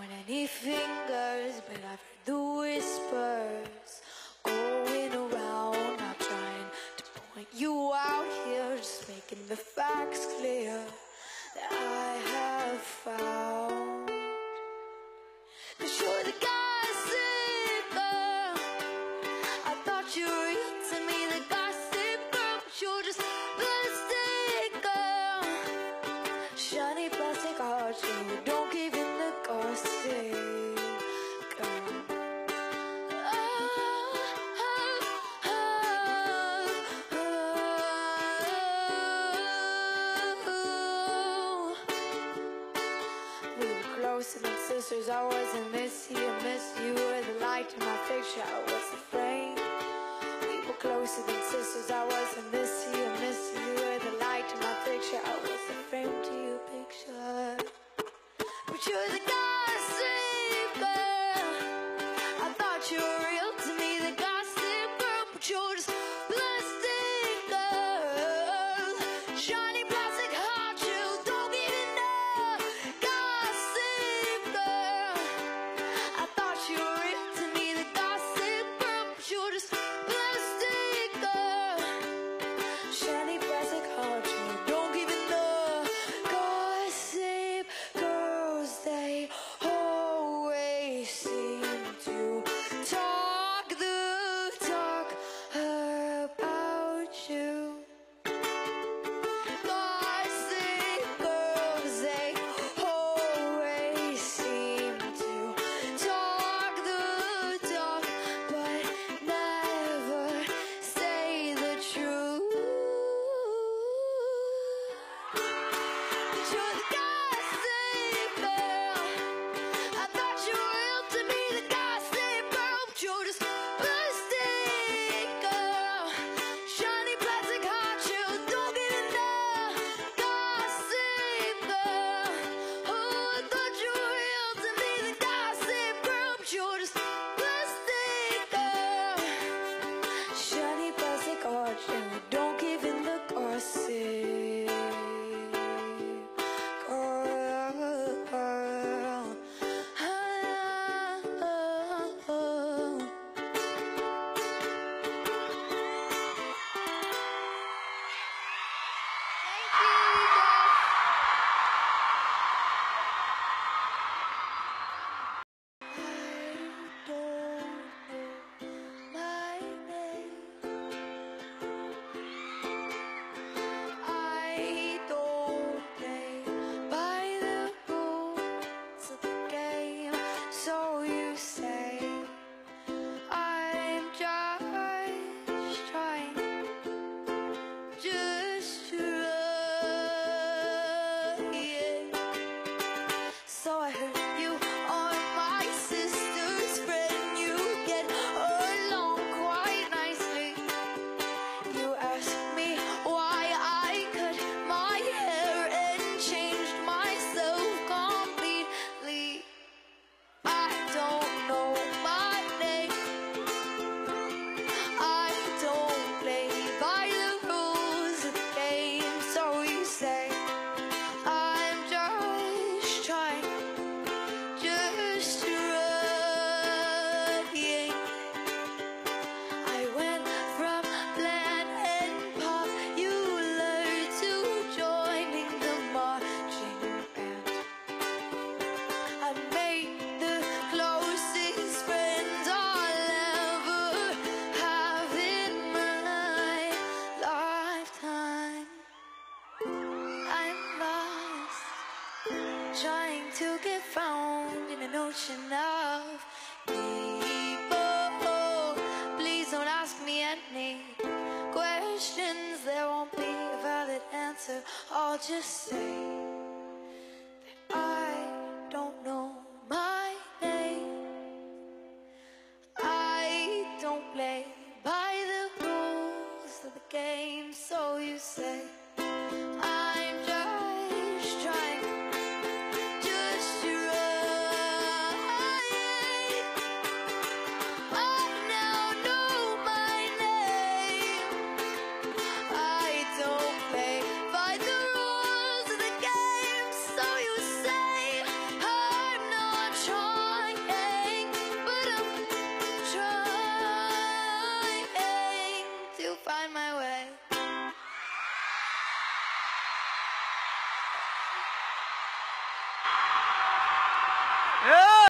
want any fingers, but I've heard the whispers going around. Not trying to point you out here, just making the facts clear that I have found. 'Cause you're the gossip girl, I thought you were real to me, the gossip girl, but you're just plastic girl, shiny plastic heart, you don't give in the gossip. I wasn't missing you, missed you were the light in my picture, I was afraid. We were closer than sisters, I wasn't missing you, missed you were the light in my picture, I was afraid to your picture. But you're the gossip girl, I thought you were real to me, the gossip girl, but you're just plastic girl, shiny plastic heart, you don't get enough. Trying to get found in an ocean of people. Please don't ask me any questions. There won't be a valid answer. I'll just say